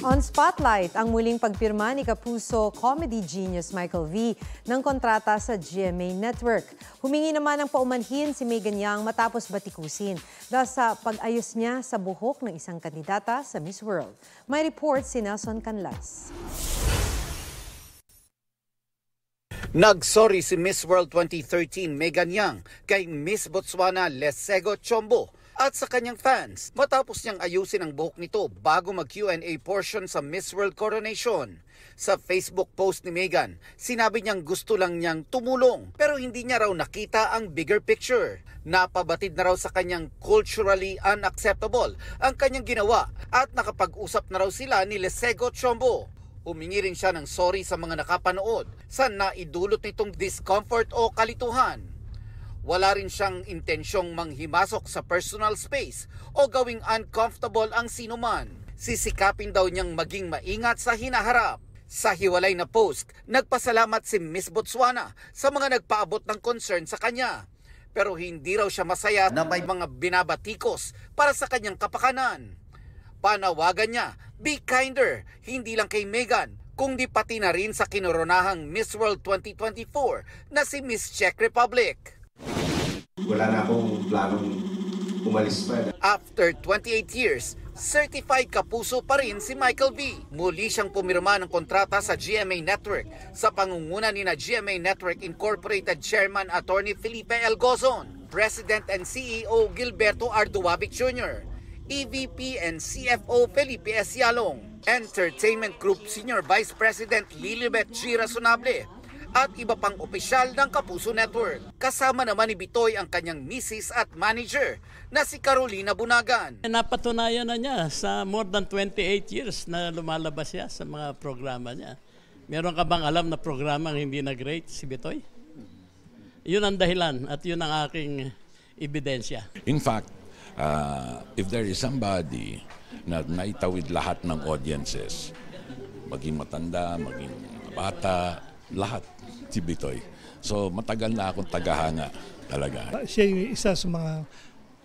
On Spotlight, ang muling pagpirma ni Kapuso comedy genius Michael V. ng kontrata sa GMA Network. Humingi naman ng paumanhin si Megan Young matapos batikusin dahil sa pag-ayos niya sa buhok ng isang kandidata sa Miss World. May report si Nelson Canlas. Nagsorry si Miss World 2013 Megan Young kay Miss Botswana Lesego Chombo at sa kanyang fans matapos niyang ayusin ang buhok nito bago mag-Q&A portion sa Miss World Coronation. Sa Facebook post ni Megan, sinabi niyang gusto lang niyang tumulong pero hindi niya raw nakita ang bigger picture. Napabatid na raw sa kanyang culturally unacceptable ang kanyang ginawa at nakapag-usap na raw sila ni Lesego Chombo. Humingi rin siya ng sorry sa mga nakapanood sa naidulot nitong discomfort o kalituhan. Wala rin siyang intensyong manghimasok sa personal space o gawing uncomfortable ang sinuman. Sisikapin daw niyang maging maingat sa hinaharap. Sa hiwalay na post, nagpasalamat si Miss Botswana sa mga nagpaabot ng concern sa kanya. Pero hindi raw siya masaya na may mga binabatikos para sa kanyang kapakanan. Panawagan niya, be kinder, hindi lang kay Megan, kundi pati na rin sa kinoronahang Miss World 2024 na si Miss Czech Republic. Wala na akong planong umalis pa. After 28 years, certified Kapuso pa rin si Michael B. Muli siyang pumirma ng kontrata sa GMA Network sa pangunguna nina GMA Network Incorporated Chairman Attorney Felipe El Gozon, President and CEO Gilberto Arduabic Jr., EVP and CFO Felipe S. Yalong, Entertainment Group Senior Vice President Lilybeth G. Razonable, at iba pang opisyal ng Kapuso Network. Kasama naman ni Bitoy ang kanyang misis at manager na si Carolina Bunagan. Napatunayan na niya sa more than 28 years na lumalabas siya sa mga programa niya. Meron ka bang alam na programa ang hindi nag-rate si Bitoy? Yun ang dahilan at yun ang aking ebidensya. In fact, if there is somebody na naitawid lahat ng audiences, maging matanda, maging bata, lahat, si Bitoy. So matagal na akong tagahanga talaga. Siya yung isa sa mga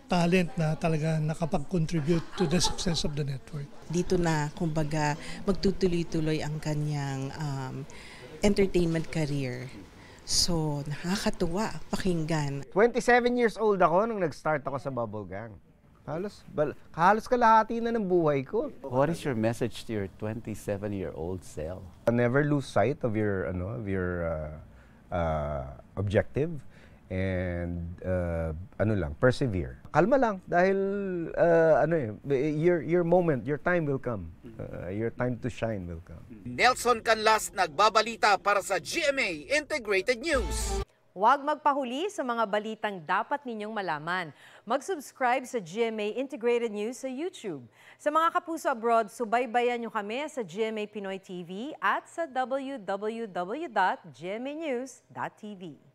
talent na talaga nakapag-contribute to the success of the network. Dito na, kumbaga, magtutuloy-tuloy ang kanyang entertainment career. So nakakatuwa pakinggan. 27 years old ako nung nag-start ako sa Bubble Gang. Halos kalahati na ng buhay ko. What is your message to your 27-year-old self? Never lose sight of your objective and persevere. Kalma lang dahil your moment, your time will come. Your time to shine will come. Nelson Canlas nagbabalita para sa GMA Integrated News. Huwag magpahuli sa mga balitang dapat ninyong malaman. Mag-subscribe sa GMA Integrated News sa YouTube. Sa mga Kapuso Abroad, subaybayan nyo kami sa GMA Pinoy TV at sa www.gmanews.tv.